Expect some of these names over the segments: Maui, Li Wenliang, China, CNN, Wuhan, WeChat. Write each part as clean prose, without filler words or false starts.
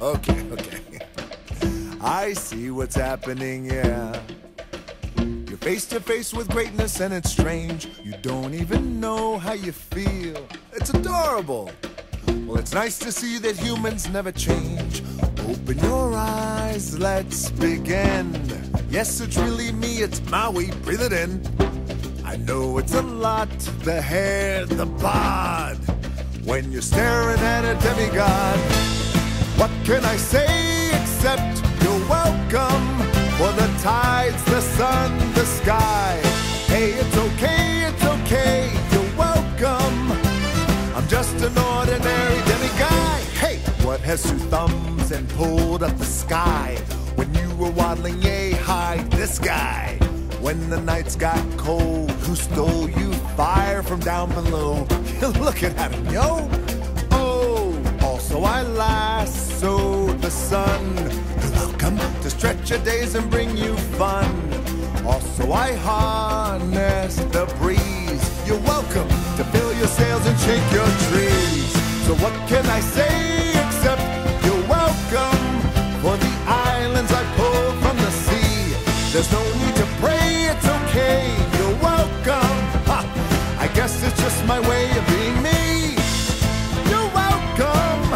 Okay. I see what's happening, yeah. You're face to face with greatness and it's strange. You don't even know how you feel. It's adorable. Well, it's nice to see that humans never change. Open your eyes, let's begin. Yes, it's really me, it's Maui, breathe it in. I know it's a lot, the hair, the bod, when you're staring at a demigod. What can I say except you're welcome for the tides, the sun, the sky. Hey, it's okay, you're welcome. I'm just an ordinary demigod. Hey, what has two thumbs and pulled up the sky? When you were waddling, yay, hide this guy. When the nights got cold, who stole you fire from down below? You're looking at him, yo. Oh, also I lassoed the sun. You're welcome to stretch your days and bring you fun. Also I harnessed the breeze. You're welcome to fill your sails and shake your trees. So what can I say except you're welcome for the islands I pulled from the sea. There's no need to pray, it's okay, you're welcome. Ha, I guess it's just my way of being me. You're welcome,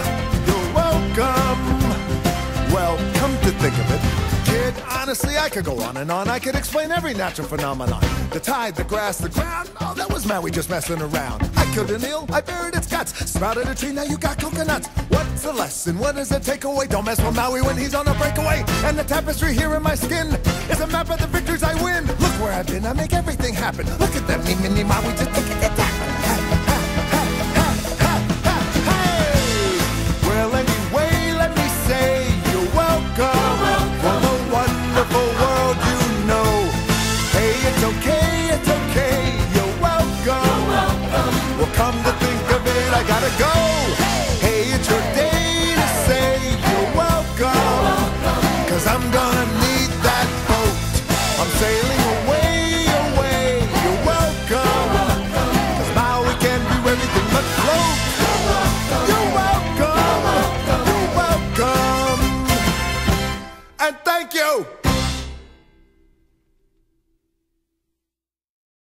well, come to think of it, kid, honestly, I could go on and on. I could explain every natural phenomenon. The tide, the grass, the ground, oh, that was Maui just messing around. I killed an eel, I buried its guts, sprouted a tree, now you got coconuts. What's the lesson, what is the takeaway? Don't mess with Maui when he's on a breakaway. And the tapestry here in my skin is a map of the victories I win. Look where I've been, I make everything happen. Look at that, me, Maui, just